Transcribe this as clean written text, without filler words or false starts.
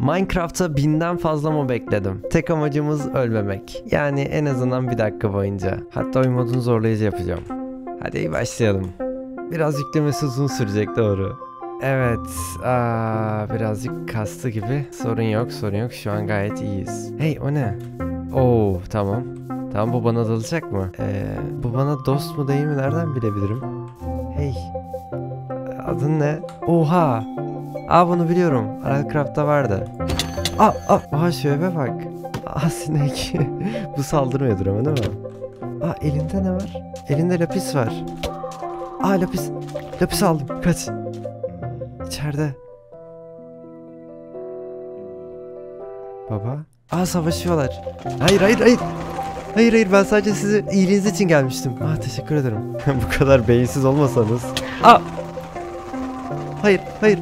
Minecraft'ta 1000'den fazla mob ekledim. Tek amacımız ölmemek. Yani en azından bir dakika boyunca. Hatta oyun modunu zorlayıcı yapacağım. Hadi başlayalım. Biraz yüklemesi uzun sürecek, doğru. Evet. Birazcık kastı gibi. Sorun yok. Şu an gayet iyiyiz. Hey, o ne? Oo, tamam. Tamam, bu bana dalacak mı? Bu bana dost mu değil mi? Nereden bilebilirim? Hey. Adın ne? Oha. Bunu biliyorum. Minecraft'ta vardı. Şöyle bak. Sinek. Bu saldırmıyordur ama, değil mi? Elinde ne var? Elinde lapis var. Lapis. Lapis aldım. Kaç. İçeride. Baba. Savaşıyorlar. Hayır. Hayır, ben sadece sizi iyiliğiniz için gelmiştim. Teşekkür ederim. Bu kadar beyinsiz olmasanız. Hayır.